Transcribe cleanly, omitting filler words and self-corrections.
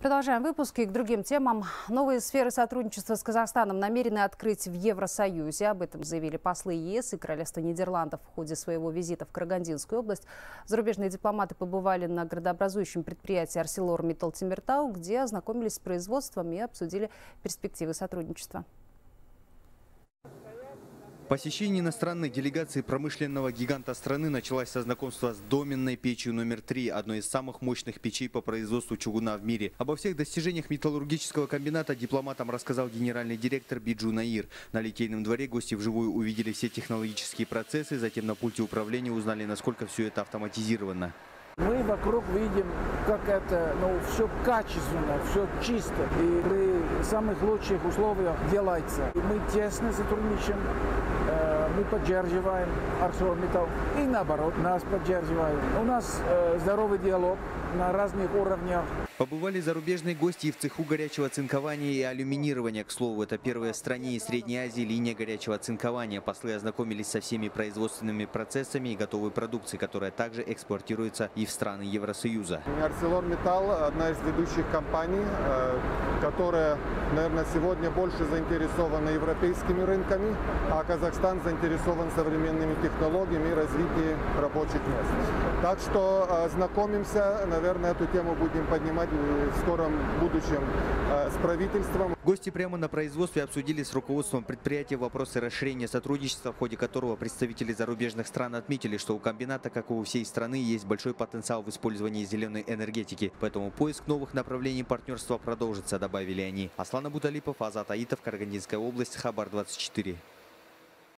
Продолжаем выпуск и к другим темам. Новые сферы сотрудничества с Казахстаном намерены открыть в Евросоюзе. Об этом заявили послы ЕС и Королевства Нидерландов в ходе своего визита в Карагандинскую область. Зарубежные дипломаты побывали на градообразующем предприятии АрселорМиттал Темиртау, где ознакомились с производством и обсудили перспективы сотрудничества. Посещение иностранной делегации промышленного гиганта страны началось со знакомства с доменной печью номер 3, одной из самых мощных печей по производству чугуна в мире. Обо всех достижениях металлургического комбината дипломатам рассказал генеральный директор Биджу Наир. На Литейном дворе гости вживую увидели все технологические процессы, затем на пульте управления узнали, насколько все это автоматизировано. Мы вокруг видим, как это, все качественно, все чисто и при самых лучших условиях делается. И мы тесно сотрудничаем, мы поддерживаем АрселорМиттал и наоборот нас поддерживают. У нас здоровый диалог на разных уровнях. Побывали зарубежные гости и в цеху горячего цинкования и алюминирования. К слову, это первая в стране и Средней Азии линия горячего цинкования. Послы ознакомились со всеми производственными процессами и готовой продукцией, которая также экспортируется и в страны Евросоюза. АрселорМиттал – одна из ведущих компаний, которая, наверное, сегодня больше заинтересована европейскими рынками, а Казахстан заинтересован современными технологиями и развитием рабочих мест. Так что знакомимся, наверное, эту тему будем поднимать в скором будущем с правительством. Гости прямо на производстве обсудили с руководством предприятия вопросы расширения сотрудничества, в ходе которого представители зарубежных стран отметили, что у комбината, как и у всей страны, есть большой потенциал в использовании зеленой энергетики. Поэтому поиск новых направлений партнерства продолжится, добавили они. Аслан Абудалипов, Азат Аитов, Карагандинская область, Хабар 24.